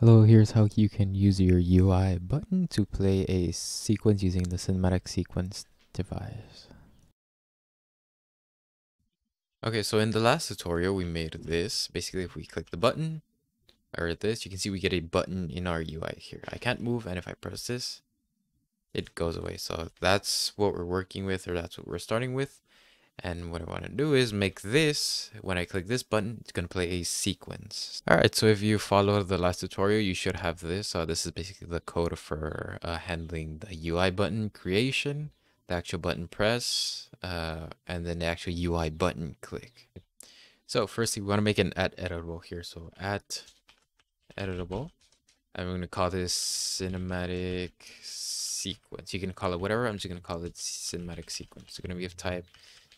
Hello, here's how you can use your UI button to play a sequence using the cinematic sequence device. Okay, so in the last tutorial we made this. Basically, if we click the button, or this, you can see we get a button in our UI here. I can't move, and if I press this, it goes away. So that's what we're working with, or that's what we're starting with. And what I want to do is make this, when I click this button, it's going to play a sequence. All right, so if you follow the last tutorial, you should have this. This is basically the code for handling the UI button creation, the actual button press, and then the actual UI button click. So firstly, we want to make an at editable here. So at editable, I'm going to call this cinematic sequence. You can call it whatever. I'm just going to call it cinematic sequence. It's going to be of type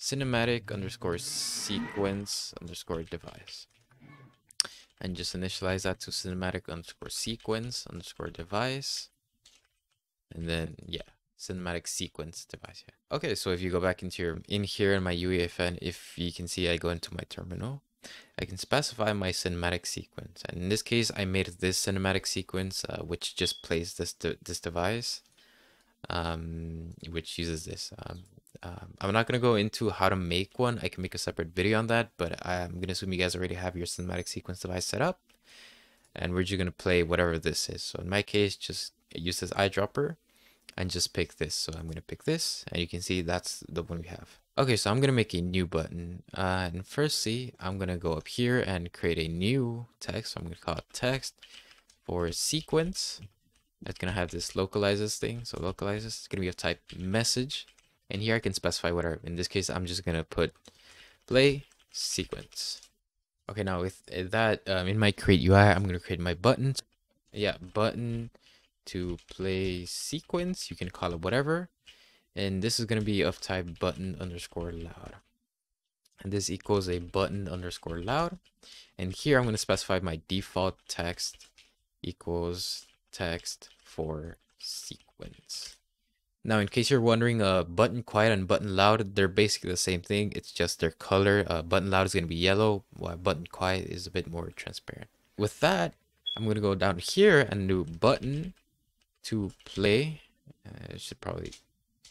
cinematic_sequence_device, and just initialize that to cinematic_sequence_device, and then cinematic sequence device. Okay, so if you go back into your here in my UEFN, if you can see I go into my terminal, I can specify my cinematic sequence, and in this case I made this cinematic sequence which just plays this device, which uses this. I'm not going to go into how to make one. I can make a separate video on that, but I'm going to assume you guys already have your cinematic sequence device set up, and we're just going to play whatever this is. So in my case, just use this eyedropper and just pick this. So I'm going to pick this, and you can see that's the one we have. Okay, so I'm going to make a new button, and firstly, I'm going to go up here and create a new text. So I'm going to call it text for sequence. That's going to have this localizes thing. So localizes, it's going to be of type message. And here I can specify whatever. In this case, I'm just going to put play sequence. Okay, now with that, in my create UI, I'm going to create my button. Yeah, button to play sequence. You can call it whatever. And this is going to be of type button_loud. And this equals a button_loud. And here I'm going to specify my default text equals text for sequence. Now, in case you're wondering, button quiet and button loud, they're basically the same thing. It's just their color. Button loud is going to be yellow, while button quiet is a bit more transparent. With that, I'm going to go down here and do button to play. It should probably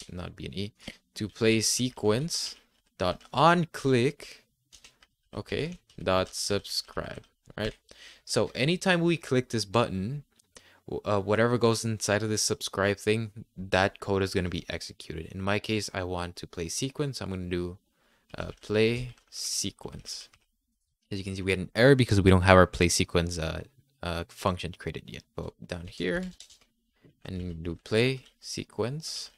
not be an E. To play sequence dot on click. Okay, dot subscribe. Right. So anytime we click this button, whatever goes inside of this subscribe thing, that code is going to be executed. In my case, I want to play sequence. So I'm going to do play sequence. As you can see, we had an error because we don't have our play sequence function created yet. Go down here and do play sequence.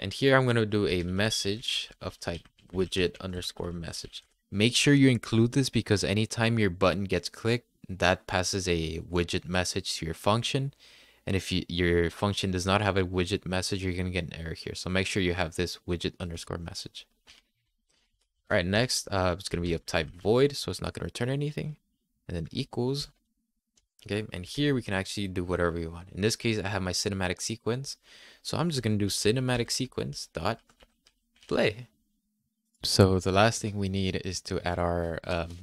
And here I'm going to do a message of type widget_message. Make sure you include this because anytime your button gets clicked, that passes a widget message to your function, and if your function does not have a widget message, you're going to get an error here. So make sure you have this widget_message. All right, next it's going to be of type void, so it's not going to return anything, and then equals. Okay, and here we can actually do whatever we want. In this case, I have my cinematic sequence, so I'm just going to do cinematic sequence dot play. So the last thing we need is to add our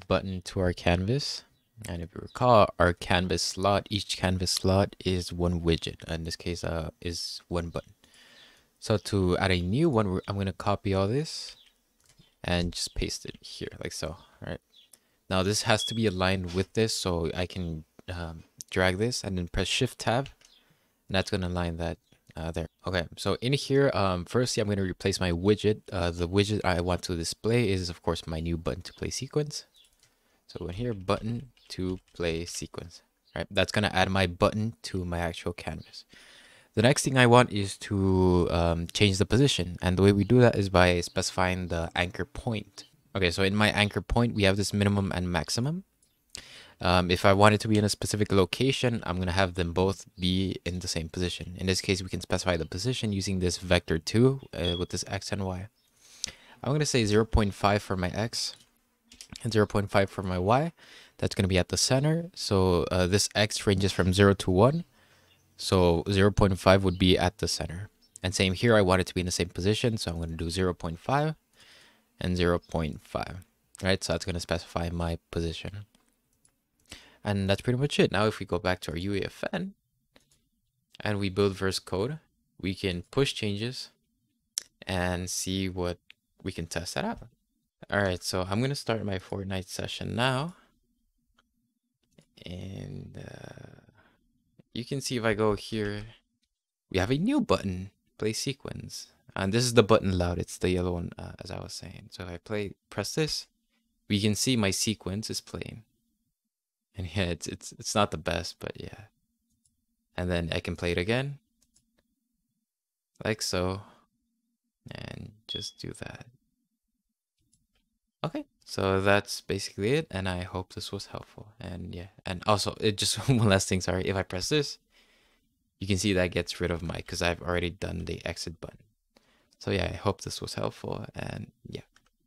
button to our canvas. And if you recall, our canvas slot, each canvas slot is one widget. In this case, is one button. So to add a new one, I'm going to copy all this and just paste it here like so. All right. Now this has to be aligned with this, so I can drag this and then press Shift Tab, and that's going to align that there. Okay. So in here, firstly, I'm going to replace my widget. The widget I want to display is, of course, my new button to play sequence. So in here, button to play sequence, right? That's going to add my button to my actual canvas. The next thing I want is to change the position. And the way we do that is by specifying the anchor point. Okay, so in my anchor point, we have this minimum and maximum. If I want it to be in a specific location, I'm going to have them both be in the same position. In this case, we can specify the position using this vector 2 with this X and Y. I'm going to say 0.5 for my X and 0.5 for my Y. That's going to be at the center. So this X ranges from 0 to 1. So 0.5 would be at the center. And same here, I want it to be in the same position. So I'm going to do 0.5 and 0.5. Right? So that's going to specify my position. And that's pretty much it. Now, if we go back to our UEFN and we build Verse code, we can push changes and see what we can test that out. All right, so I'm going to start my Fortnite session now. And you can see if I go here, we have a new button, play sequence. And this is the button loud. It's the yellow one, as I was saying. So if I press this, we can see my sequence is playing. And yeah, it's not the best, but yeah. And then I can play it again. Like so. And just do that. Okay, so that's basically it. And I hope this was helpful. And yeah, and also it just one last thing, sorry. If I press this, you can see that gets rid of my, because I've already done the exit button. So yeah, I hope this was helpful and yeah.